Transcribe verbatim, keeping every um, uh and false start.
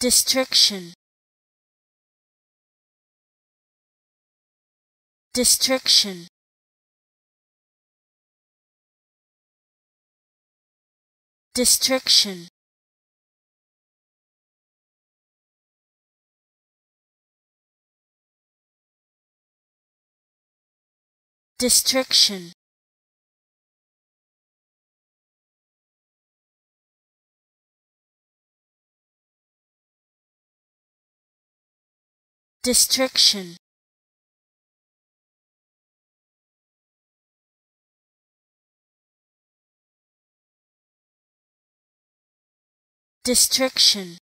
Distriction. Distriction. Distriction. Distriction. Distriction. Distriction.